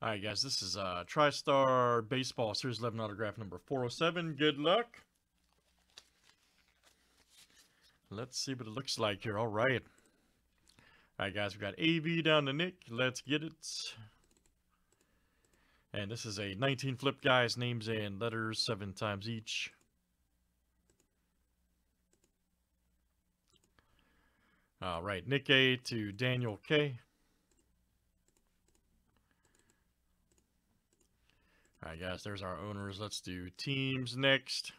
All right, guys, this is TriStar Baseball Series 11 autograph number 407. Good luck. Let's see what it looks like here. All right. All right, guys, we got AV down to Nick. Let's get it. And this is a 19 flip, guys. Names and letters 7 times each. All right, Nick A to Daniel K. All right, guys, there's our owners. Let's do teams next.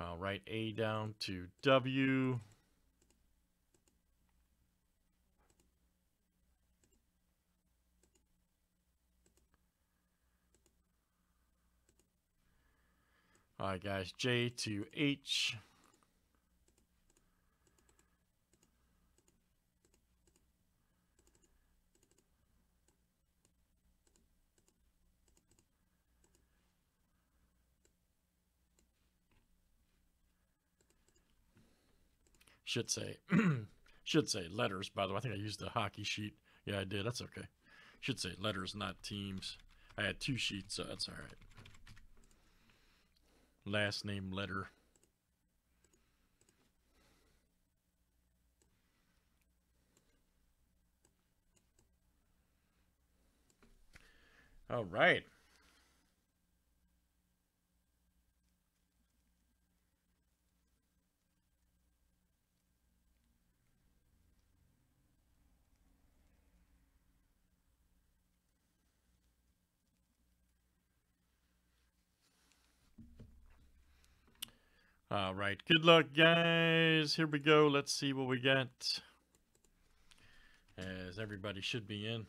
All right, A down to W. All right, guys, J to H. Should say letters, by the way. I think I used the hockey sheet. Yeah, I did. That's okay. Should say letters, not teams. I had 2 sheets, so that's all right. Last name letter. All right. All right, good luck, guys. Here we go. Let's see what we got, as everybody should be in.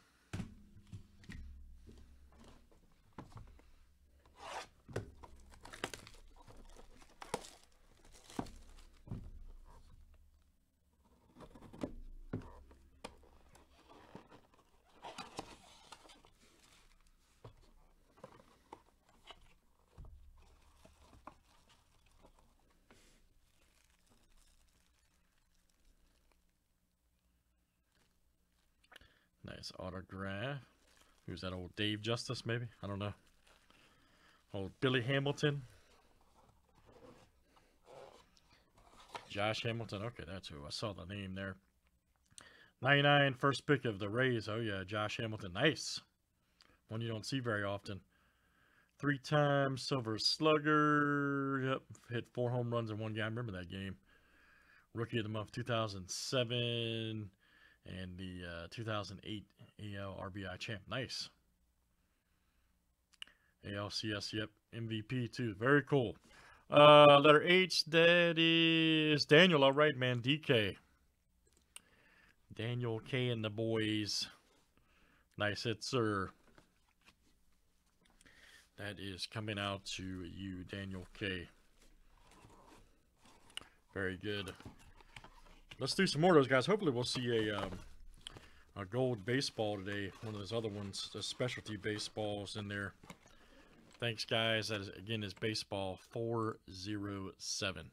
Nice autograph. Who's that? Old Dave Justice, maybe? I don't know. Old Billy Hamilton. Josh Hamilton. Okay, that's who. I saw the name there. 99, first pick of the Rays. Oh, yeah, Josh Hamilton. Nice. One you don't see very often. 3-time Silver Slugger. Yep, hit 4 home runs in one game. I remember that game. Rookie of the Month 2007. And the 2008 AL RBI champ. Nice. ALCS, yep. MVP, too. Very cool. Letter H, that is Daniel. All right, man. DK. Daniel K and the boys. Nice hit, sir. That is coming out to you, Daniel K. Very good. Let's do some more of those, guys. Hopefully we'll see a gold baseball today. One of those other ones, the specialty baseballs in there. Thanks, guys. That is, again, is baseball 407.